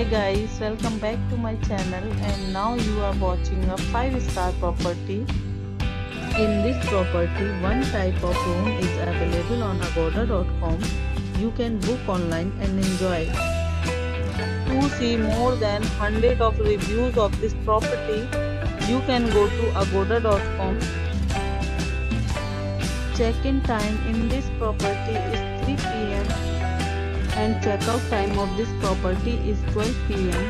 Hi guys, welcome back to my channel, and now you are watching a 5-star property. In this property, one type of room is available on agoda.com. You can book online and enjoy. To see more than 100 of reviews of this property, you can go to agoda.com. Check-in time in this property is 3 p.m. and check-out time of this property is 12 p.m.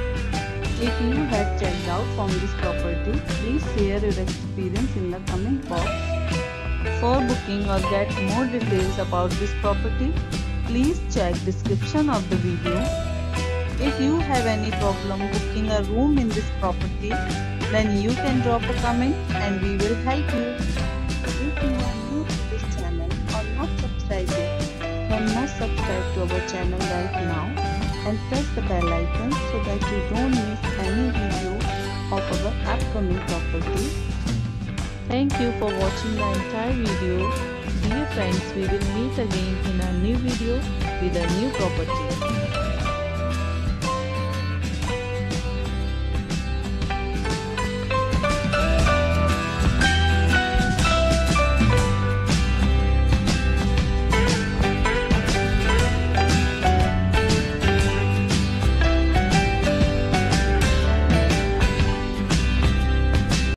If you had checked out from this property, please share your experience in the comment box. For booking or get more details about this property, please check description of the video. If you have any problem booking a room in this property, then you can drop a comment and we will help you. If you are new to this channel or not subscribed yet, then must subscribe to our channel right now and press the bell icon so that you don't miss any video of our upcoming property. Thank you for watching the entire video. Dear friends, we will meet again in a new video with a new property.